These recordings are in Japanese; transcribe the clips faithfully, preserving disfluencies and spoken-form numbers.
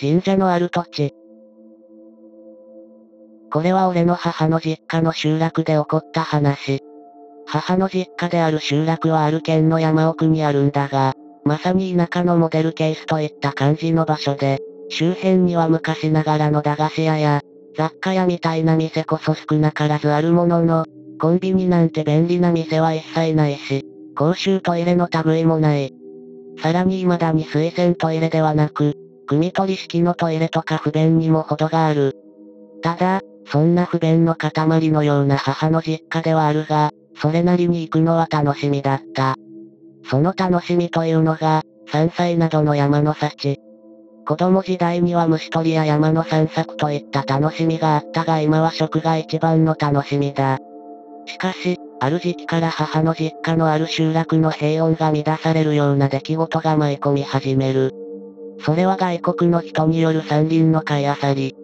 神社のある土地。これは俺の母の実家の集落で起こった話。母の実家である集落はある県の山奥にあるんだが、まさに田舎のモデルケースといった感じの場所で、周辺には昔ながらの駄菓子屋や、雑貨屋みたいな店こそ少なからずあるものの、コンビニなんて便利な店は一切ないし、公衆トイレの類もない。さらに未だに水洗トイレではなく、汲み取り式のトイレとか不便にも程がある。ただ、そんな不便の塊のような母の実家ではあるが、それなりに行くのは楽しみだった。その楽しみというのが、山菜などの山の幸。子供時代には虫取りや山の散策といった楽しみがあったが、今は食が一番の楽しみだ。しかし、ある時期から母の実家のある集落の平穏が乱されるような出来事が舞い込み始める。それは外国の人による山林の買い漁り。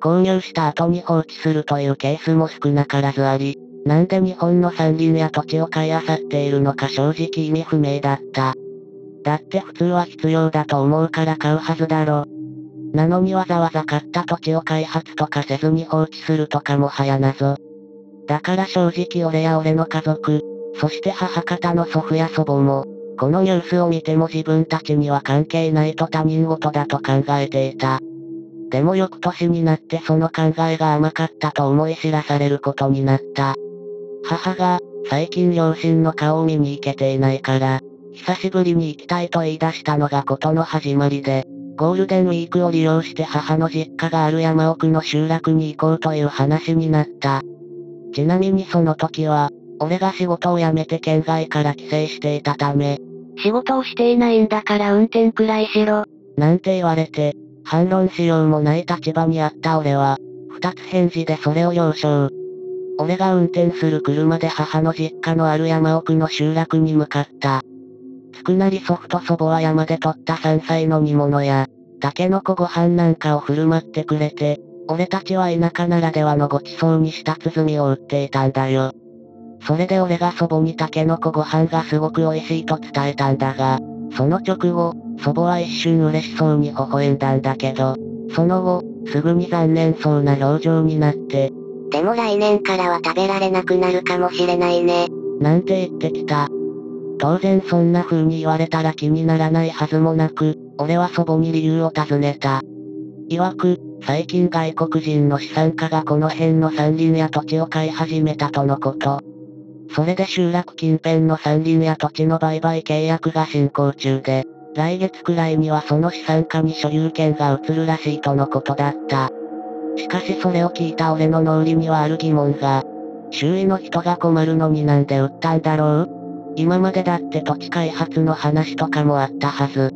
購入した後に放置するというケースも少なからずあり、なんで日本の山林や土地を買い漁っているのか正直意味不明だった。だって普通は必要だと思うから買うはずだろ。なのにわざわざ買った土地を開発とかせずに放置するとかもはや謎。だから正直俺や俺の家族、そして母方の祖父や祖母も、このニュースを見ても自分たちには関係ないと他人事だと考えていた。でも翌年になってその考えが甘かったと思い知らされることになった。母が、最近両親の顔を見に行けていないから、久しぶりに行きたいと言い出したのが事の始まりで、ゴールデンウィークを利用して母の実家がある山奥の集落に行こうという話になった。ちなみにその時は、俺が仕事を辞めて県外から帰省していたため、仕事をしていないんだから運転くらいしろ、なんて言われて、反論しようもない立場にあった俺は、二つ返事でそれを了承。俺が運転する車で母の実家のある山奥の集落に向かった。つくなり祖父と祖母は山で採った山菜の煮物や、タケノコご飯なんかを振る舞ってくれて、俺たちは田舎ならではのごちそうにした鼓を打っていたんだよ。それで俺が祖母にタケノコご飯がすごく美味しいと伝えたんだが、その直後、祖母は一瞬嬉しそうに微笑んだんだけど、その後、すぐに残念そうな表情になって、でも来年からは食べられなくなるかもしれないね、なんて言ってきた。当然そんな風に言われたら気にならないはずもなく、俺は祖母に理由を尋ねた。曰く、最近外国人の資産家がこの辺の山林や土地を買い始めたとのこと。それで集落近辺の山林や土地の売買契約が進行中で、来月くらいにはその資産家に所有権が移るらしいとのことだった。しかしそれを聞いた俺の脳裏にはある疑問が、周囲の人が困るのになんで売ったんだろう？今までだって土地開発の話とかもあったはず。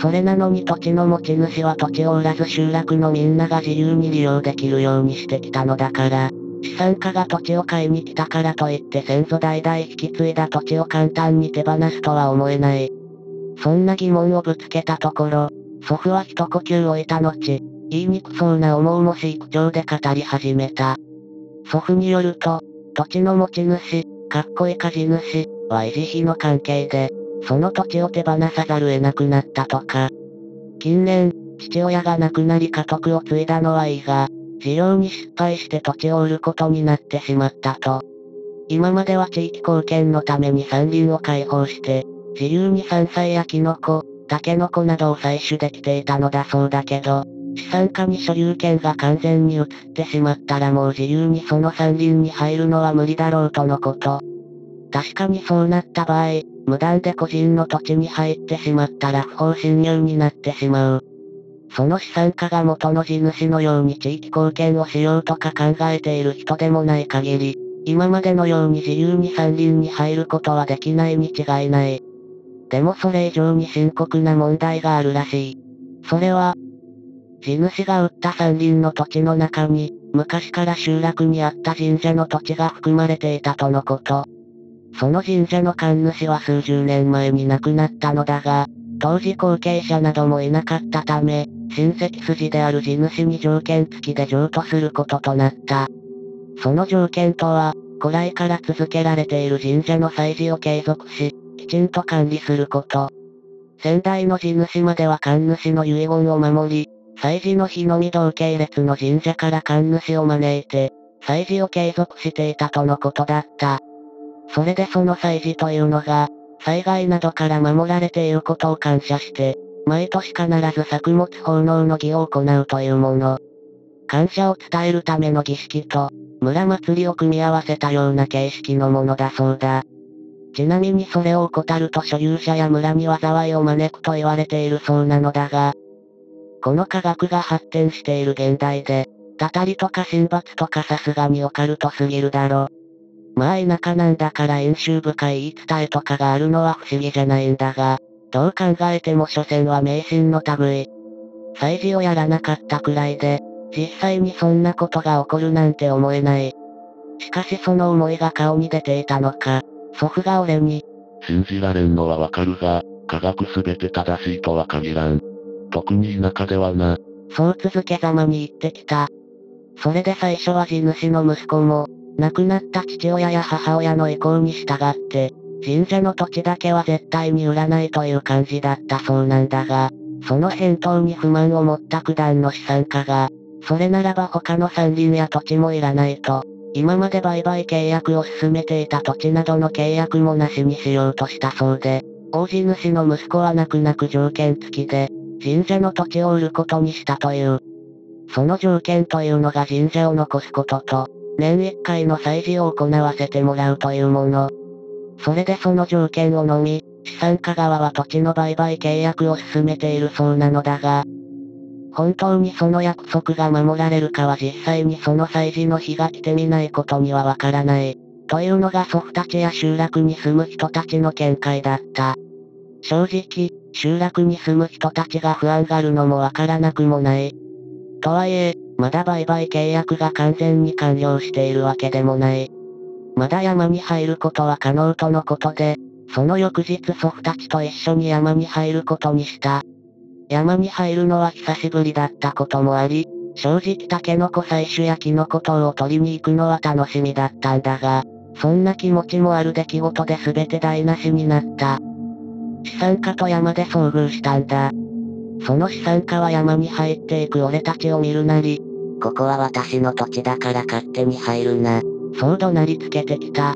それなのに土地の持ち主は土地を売らず集落のみんなが自由に利用できるようにしてきたのだから、資産家が土地を買いに来たからといって先祖代々引き継いだ土地を簡単に手放すとは思えない。そんな疑問をぶつけたところ、祖父は一呼吸置いた後、言いにくそうな重々しい口調で語り始めた。祖父によると、土地の持ち主、かっこいい舵主は維持費の関係で、その土地を手放さざるを得なくなったとか。近年、父親が亡くなり家督を継いだのはいいが、事業に失敗して土地を売ることになってしまったと。今までは地域貢献のために山林を開放して、自由に山菜やキノコ、タケノコなどを採取できていたのだそうだけど、資産家に所有権が完全に移ってしまったらもう自由にその山林に入るのは無理だろうとのこと。確かにそうなった場合、無断で個人の土地に入ってしまったら不法侵入になってしまう。その資産家が元の地主のように地域貢献をしようとか考えている人でもない限り、今までのように自由に山林に入ることはできないに違いない。でもそれ以上に深刻な問題があるらしい。それは、地主が売った山林の土地の中に、昔から集落にあった神社の土地が含まれていたとのこと。その神社の神主は数十年前に亡くなったのだが、当時後継者などもいなかったため、親戚筋である地主に条件付きで譲渡することとなった。その条件とは、古来から続けられている神社の祭事を継続し、きちんと管理すること。先代の地主までは神主の遺言を守り、祭事の日のみ同系列の神社から神主を招いて、祭事を継続していたとのことだった。それでその祭事というのが、災害などから守られていることを感謝して、毎年必ず作物奉納の儀を行うというもの。感謝を伝えるための儀式と、村祭りを組み合わせたような形式のものだそうだ。ちなみにそれを怠ると所有者や村に災いを招くと言われているそうなのだが、この科学が発展している現代で、たたりとか神罰とかさすがにオカルトすぎるだろ。まあ田舎なんだから飲酒深い言い伝えとかがあるのは不思議じゃないんだが、どう考えても所詮は迷信の類。祭事をやらなかったくらいで、実際にそんなことが起こるなんて思えない。しかしその思いが顔に出ていたのか、祖父が俺に、信じられんのはわかるが、科学すべて正しいとは限らん。特に田舎ではな。そう続けざまに言ってきた。それで最初は地主の息子も、亡くなった父親や母親の意向に従って、神社の土地だけは絶対に売らないという感じだったそうなんだが、その返答に不満を持った九段の資産家が、それならば他の山林や土地もいらないと、今まで売買契約を進めていた土地などの契約もなしにしようとしたそうで、大地主の息子は泣く泣く条件付きで、神社の土地を売ることにしたという。その条件というのが神社を残すことと、年一回の祭事を行わせてもらうというもの。それでその条件をのみ、資産家側は土地の売買契約を進めているそうなのだが、本当にその約束が守られるかは実際にその祭事の日が来てみないことにはわからない。というのが祖父たちや集落に住む人たちの見解だった。正直、集落に住む人たちが不安がるのもわからなくもない。とはいえ、まだ売買契約が完全に完了しているわけでもない。まだ山に入ることは可能とのことで、その翌日祖父たちと一緒に山に入ることにした。山に入るのは久しぶりだったこともあり、正直タケノコ採取やキノコ等を取りに行くのは楽しみだったんだが、そんな気持ちもある出来事で全て台無しになった。資産家と山で遭遇したんだ。その資産家は山に入っていく俺たちを見るなり、ここは私の土地だから勝手に入るな。そう怒鳴りつけてきた。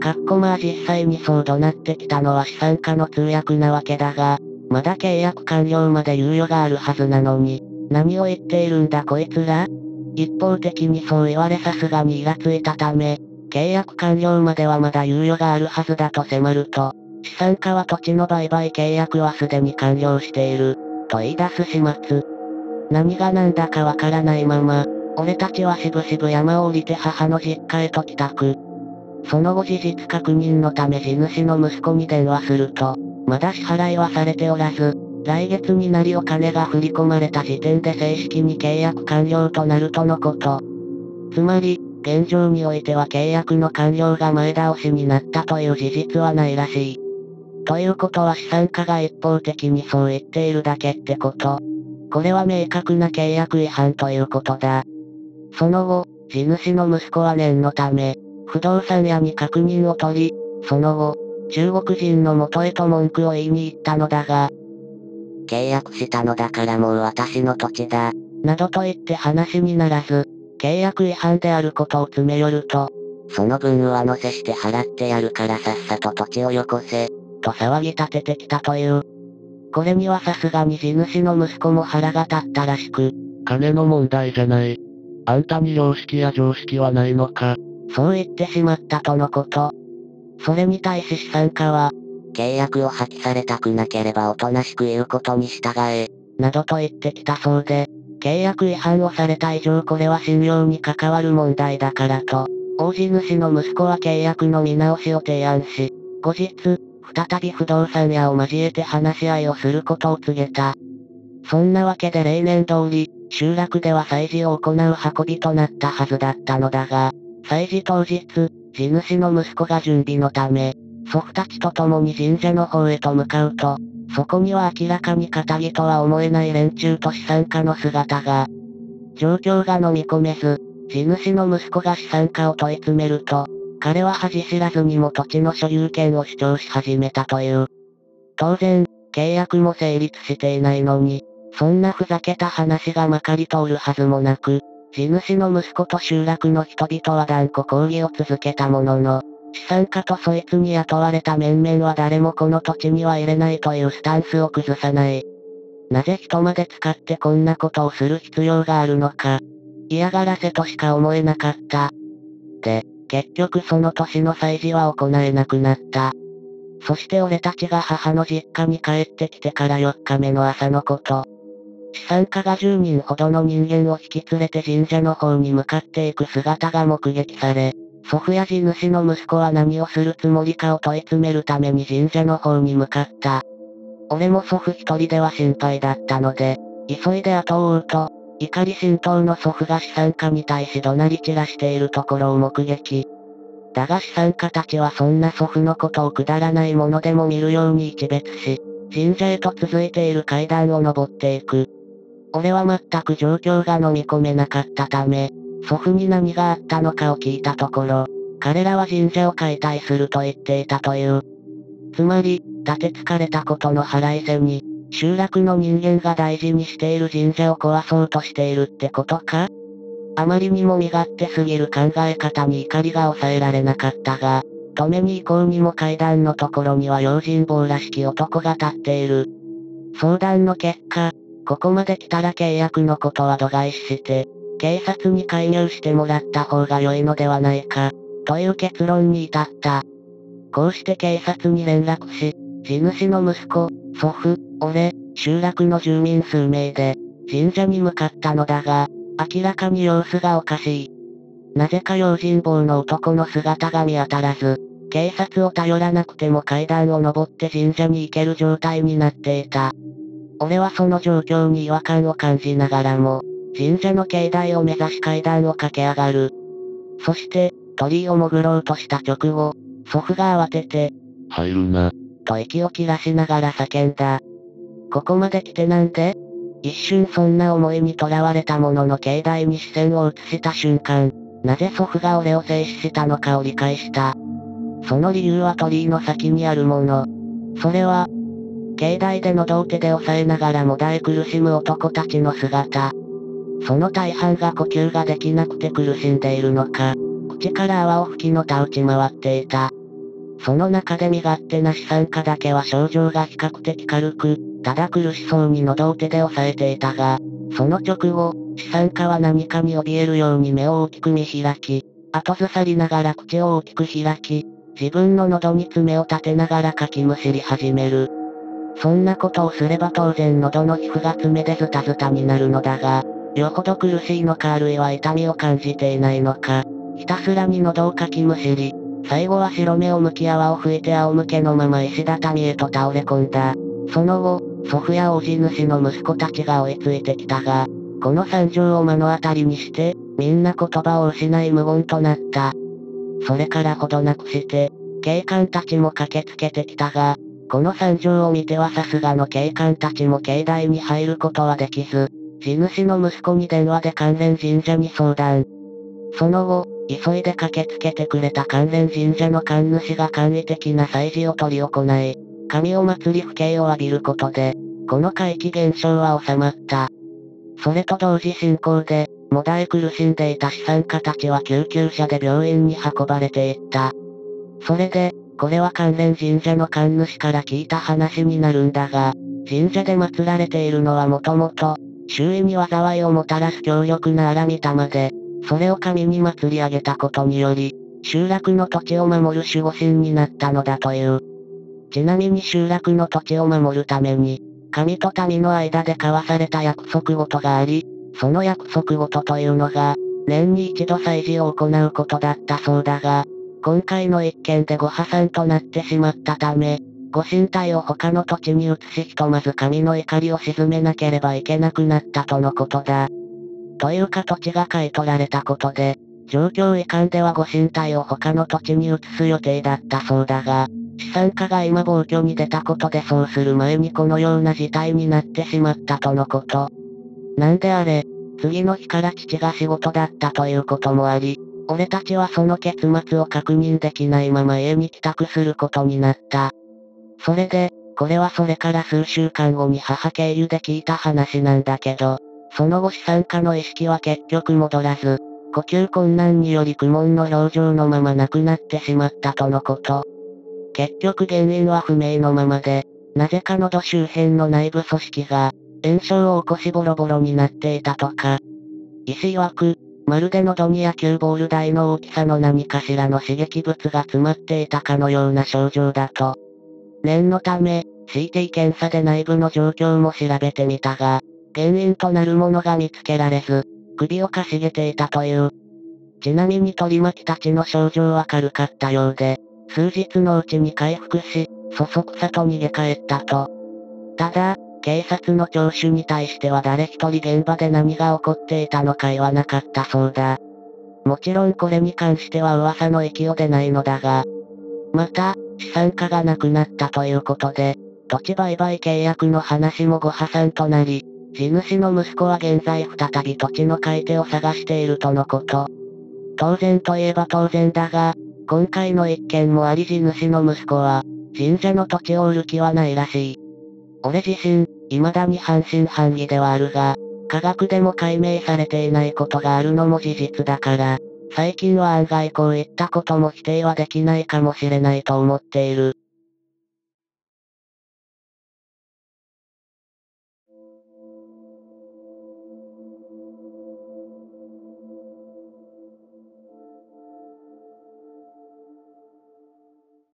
かっこまあ実際にそう怒鳴ってきたのは資産家の通訳なわけだが、まだ契約完了まで猶予があるはずなのに、何を言っているんだこいつら？一方的にそう言われさすがにイラついたため、契約完了まではまだ猶予があるはずだと迫ると、資産家は土地の売買契約はすでに完了している、と言い出す始末。何が何だかわからないまま、俺たちはしぶしぶ山を降りて母の実家へと帰宅。その後事実確認のため地主の息子に電話すると、まだ支払いはされておらず、来月になりお金が振り込まれた時点で正式に契約完了となるとのこと。つまり、現状においては契約の完了が前倒しになったという事実はないらしい。ということは資産家が一方的にそう言っているだけってこと。これは明確な契約違反ということだ。その後、地主の息子は念のため、不動産屋に確認を取り、その後、中国人の元へと文句を言いに行ったのだが、契約したのだからもう私の土地だ、などと言って話にならず、契約違反であることを詰め寄ると、その分上乗せして払ってやるからさっさと土地をよこせ、と騒ぎ立ててきたという。これにはさすがに地主の息子も腹が立ったらしく、金の問題じゃない。あんたに良識や常識はないのか。そう言ってしまったとのこと。それに対し資産家は、契約を破棄されたくなければおとなしく言うことに従え、などと言ってきたそうで、契約違反をされた以上これは信用に関わる問題だからと、大地主の息子は契約の見直しを提案し、後日、再び不動産屋を交えて話し合いをすることを告げた。そんなわけで例年通り、集落では祭事を行う運びとなったはずだったのだが、祭事当日、地主の息子が準備のため、祖父たちと共に神社の方へと向かうと、そこには明らかに堅気とは思えない連中と資産家の姿が。状況が飲み込めず、地主の息子が資産家を問い詰めると、彼は恥知らずにも土地の所有権を主張し始めたという。当然、契約も成立していないのに、そんなふざけた話がまかり通るはずもなく、地主の息子と集落の人々は断固抗議を続けたものの、資産家とそいつに雇われた面々は誰もこの土地には入れないというスタンスを崩さない。なぜ人まで使ってこんなことをする必要があるのか、嫌がらせとしか思えなかった。で、結局その年の祭事は行えなくなった。そして俺たちが母の実家に帰ってきてからよっかめの朝のこと。資産家がじゅうにんほどの人間を引き連れて神社の方に向かっていく姿が目撃され、祖父や地主の息子は何をするつもりかを問い詰めるために神社の方に向かった。俺も祖父一人では心配だったので、急いで後を追うと、怒り心頭の祖父が資産家に対し怒鳴り散らしているところを目撃。だが資産家たちはそんな祖父のことをくだらないものでも見るように一別し、神社へと続いている階段を登っていく。俺は全く状況が飲み込めなかったため、祖父に何があったのかを聞いたところ、彼らは神社を解体すると言っていたという。つまり、立てつかれたことの腹いせに、集落の人間が大事にしている神社を壊そうとしているってことか？あまりにも身勝手すぎる考え方に怒りが抑えられなかったが、止めに行こうにも階段のところには用心棒らしき男が立っている。相談の結果、ここまで来たら契約のことは度外視して、警察に介入してもらった方が良いのではないか、という結論に至った。こうして警察に連絡し、地主の息子、祖父、俺、集落の住民数名で、神社に向かったのだが、明らかに様子がおかしい。なぜか用心棒の男の姿が見当たらず、警察を頼らなくても階段を登って神社に行ける状態になっていた。俺はその状況に違和感を感じながらも、神社の境内を目指し階段を駆け上がる。そして、鳥居を潜ろうとした直後、祖父が慌てて、入るな、と息を切らしながら叫んだ。ここまで来てなんで？一瞬そんな思いにとらわれたものの境内に視線を移した瞬間、なぜ祖父が俺を制止したのかを理解した。その理由は鳥居の先にあるもの。それは、境内で喉を手で押さえながらもだえ苦しむ男たちの姿。その大半が呼吸ができなくて苦しんでいるのか、口から泡を吹きのた打ち回っていた。その中で身勝手な資産家だけは症状が比較的軽く、ただ苦しそうに喉を手で押さえていたが、その直後、資産家は何かに怯えるように目を大きく見開き、後ずさりながら口を大きく開き、自分の喉に爪を立てながらかきむしり始める。そんなことをすれば当然喉の皮膚が爪でズタズタになるのだが、よほど苦しいのかあるいは痛みを感じていないのか、ひたすらに喉をかきむしり、最後は白目を向き泡を吹いて仰向けのまま石畳へと倒れ込んだ。その後、祖父や大地主の息子たちが追いついてきたが、この惨状を目の当たりにして、みんな言葉を失い無言となった。それからほどなくして、警官たちも駆けつけてきたが、この惨状を見てはさすがの警官たちも境内に入ることはできず、地主の息子に電話で関連神社に相談。その後、急いで駆けつけてくれた関連神社の神主が簡易的な祭事を執り行い、神を祭り不敬を浴びることで、この怪奇現象は収まった。それと同時進行で、もだえ苦しんでいた資産家たちは救急車で病院に運ばれていった。それで、これは関連神社の神主から聞いた話になるんだが、神社で祀られているのはもともと、周囲に災いをもたらす強力な荒御霊で、それを神に祭り上げたことにより、集落の土地を守る守護神になったのだという。ちなみに集落の土地を守るために、神と民の間で交わされた約束事があり、その約束事というのが、年に一度祭事を行うことだったそうだが、今回の一件でご破産となってしまったため、ご神体を他の土地に移しひとまず神の怒りを鎮めなければいけなくなったとのことだ。というか土地が買い取られたことで、状況いかんではご神体を他の土地に移す予定だったそうだが、資産家が今暴挙に出たことでそうする前にこのような事態になってしまったとのこと。なんであれ、次の日から父が仕事だったということもあり、俺たちはその結末を確認できないまま家に帰宅することになった。それで、これはそれから数週間後に母経由で聞いた話なんだけど、その後資産家の意識は結局戻らず、呼吸困難により苦悶の表情のまま亡くなってしまったとのこと。結局原因は不明のままで、なぜか喉周辺の内部組織が炎症を起こしボロボロになっていたとか。医師曰く、まるで喉に野球ボール大の大きさの何かしらの刺激物が詰まっていたかのような症状だと。念のため、シーティー 検査で内部の状況も調べてみたが、原因となるものが見つけられず、首をかしげていたという。ちなみに取り巻きたちの症状は軽かったようで、数日のうちに回復し、そそくさと逃げ帰ったと。ただ、警察の聴取に対しては誰一人現場で何が起こっていたのか言わなかったそうだ。もちろんこれに関しては噂の域を出ないのだが、また、資産家が亡くなったということで、土地売買契約の話もご破算となり、地主の息子は現在再び土地の買い手を探しているとのこと。当然といえば当然だが、今回の一件もあり地主の息子は、神社の土地を売る気はないらしい。俺自身、未だに半信半疑ではあるが、科学でも解明されていないことがあるのも事実だから、最近は案外こういったことも否定はできないかもしれないと思っている。